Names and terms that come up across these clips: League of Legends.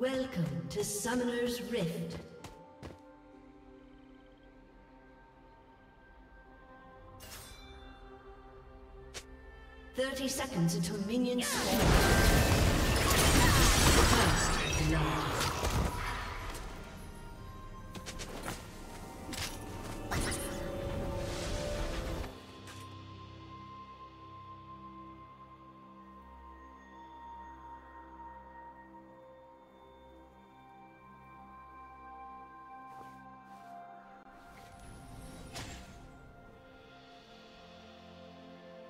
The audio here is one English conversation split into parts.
Welcome to Summoner's Rift. Thirty seconds until minions spawn. First blood.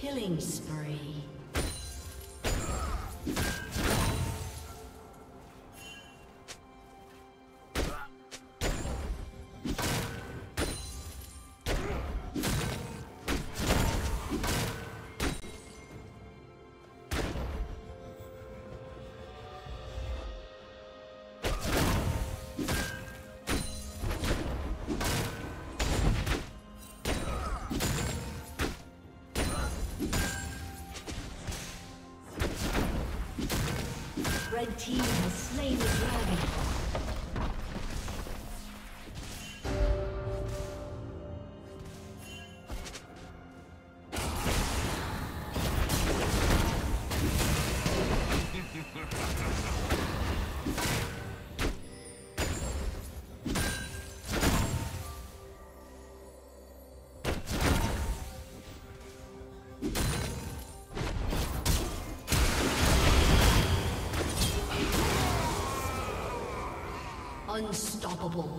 Killing spree. Red team has slain the dragon. Unstoppable.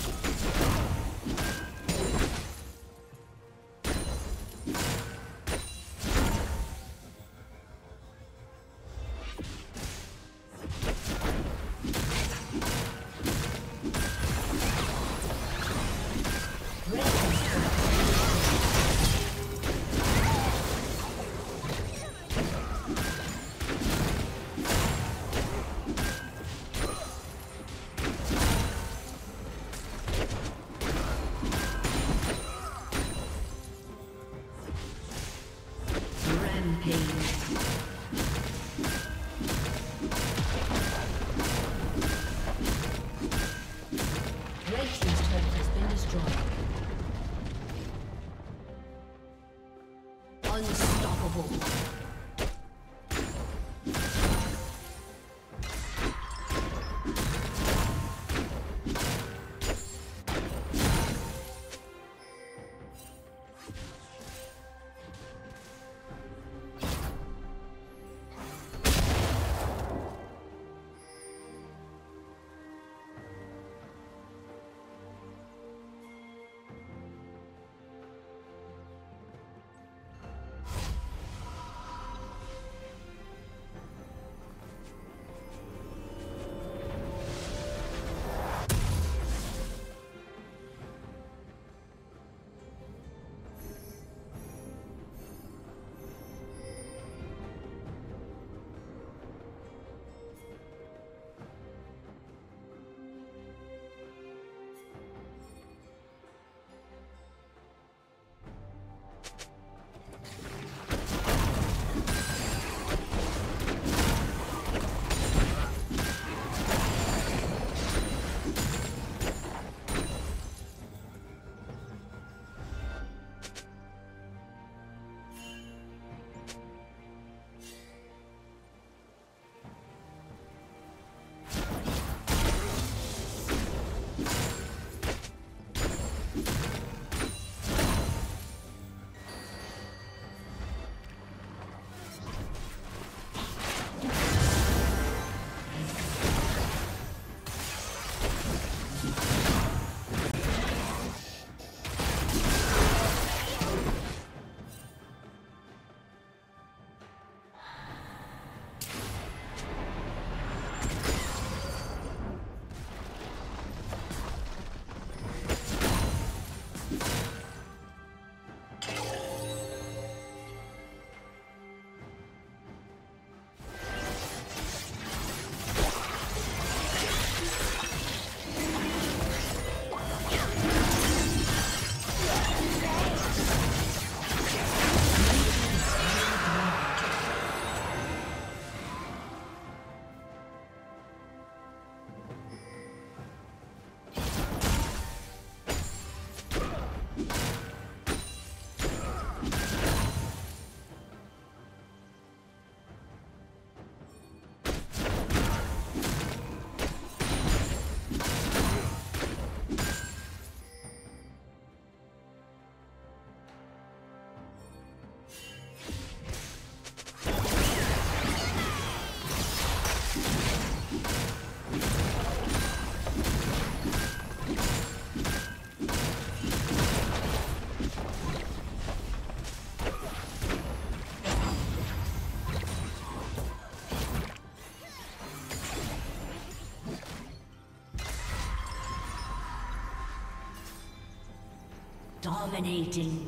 Dominating.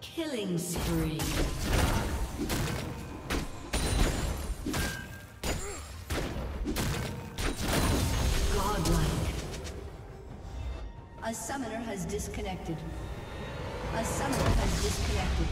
Killing spree. Godlike. A summoner has disconnected. A summoner has disconnected.